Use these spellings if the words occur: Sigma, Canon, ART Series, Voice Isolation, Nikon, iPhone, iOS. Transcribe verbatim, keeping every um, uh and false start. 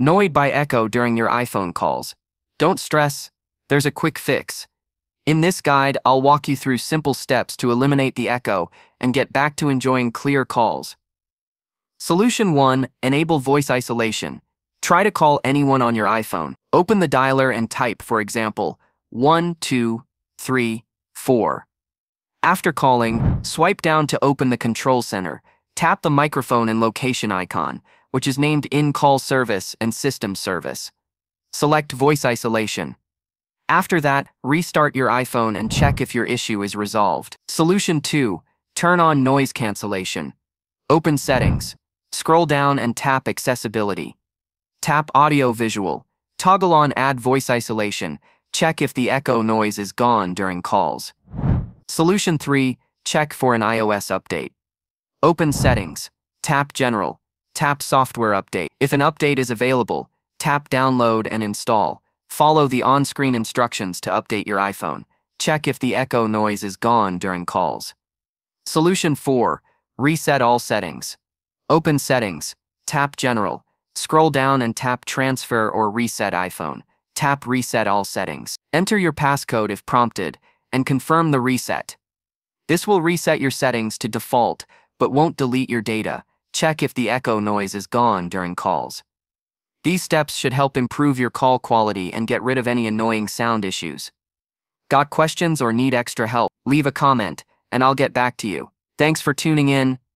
Annoyed by echo during your iPhone calls? Don't stress, there's a quick fix. In this guide, I'll walk you through simple steps to eliminate the echo and get back to enjoying clear calls. Solution one, enable voice isolation. Try to call anyone on your iPhone. Open the dialer and type, for example, one two three four. After calling, swipe down to open the control center. Tap the microphone and location icon, which is named in-call service and system service. Select voice isolation. After that, restart your iPhone and check if your issue is resolved. Solution two, turn on noise cancellation. Open settings. Scroll down and tap accessibility. Tap audio visual. Toggle on add voice isolation. Check if the echo noise is gone during calls. Solution three, check for an iOS update. Open settings. Tap general. Tap Software Update. If an update is available, tap Download and Install. Follow the on-screen instructions to update your iPhone. Check if the echo noise is gone during calls. Solution four. Reset all settings. Open Settings. Tap General. Scroll down and tap Transfer or Reset iPhone. Tap Reset all settings. Enter your passcode if prompted, and confirm the reset. This will reset your settings to default, but won't delete your data. Check if the echo noise is gone during calls. These steps should help improve your call quality and get rid of any annoying sound issues. Got questions or need extra help? Leave a comment, and I'll get back to you. Thanks for tuning in.